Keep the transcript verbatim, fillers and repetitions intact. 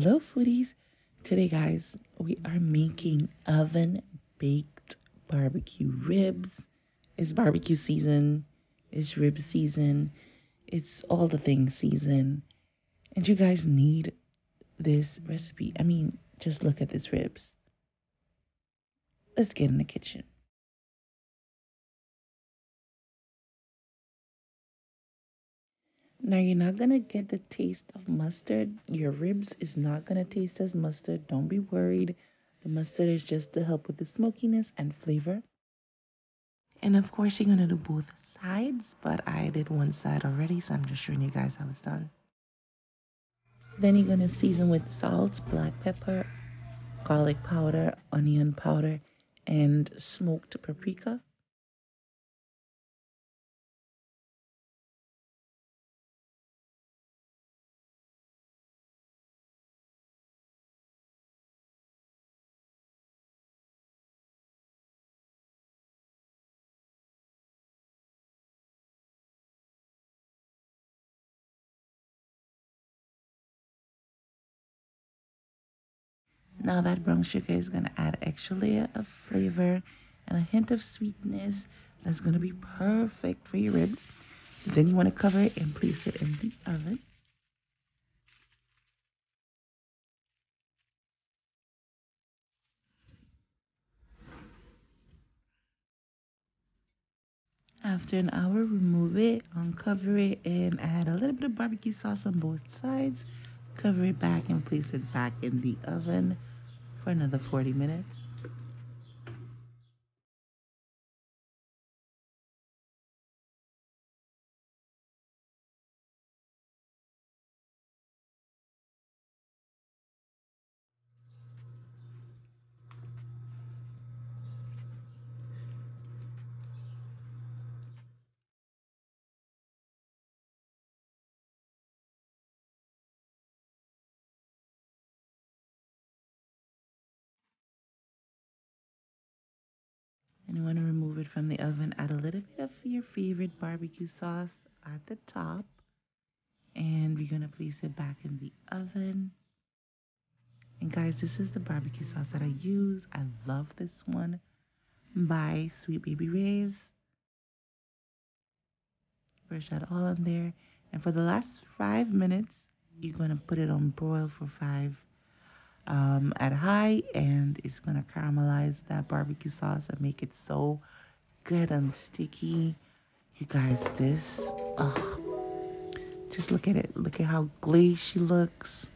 Hello foodies, today guys we are making oven baked barbecue ribs. It's barbecue season, it's rib season, it's all the things season, and you guys need this recipe. I mean, just look at these ribs. Let's get in the kitchen. Now, you're not going to get the taste of mustard. Your ribs is not going to taste as mustard. Don't be worried. The mustard is just to help with the smokiness and flavor. And of course, you're going to do both sides, but I did one side already, so I'm just showing you guys how it's done. Then you're going to season with salt, black pepper, garlic powder, onion powder, and smoked paprika. Now that brown sugar is going to add extra layer of flavor and a hint of sweetness that's going to be perfect for your ribs. Then you want to cover it and place it in the oven. After an hour, remove it, uncover it, and add a little bit of barbecue sauce on both sides. Cover it back and place it back in the oven for another forty minutes. And you want to remove it from the oven. Add a little bit of your favorite barbecue sauce at the top. And we're going to place it back in the oven. And guys, this is the barbecue sauce that I use. I love this one by Sweet Baby Rays. Brush that all on there. And for the last five minutes, you're going to put it on broil for five minutes. Um, at high, and it's gonna caramelize that barbecue sauce and make it so good and sticky. You guys, this, ugh, just look at it. Look at how glazed she looks.